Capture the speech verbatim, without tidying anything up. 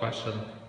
question.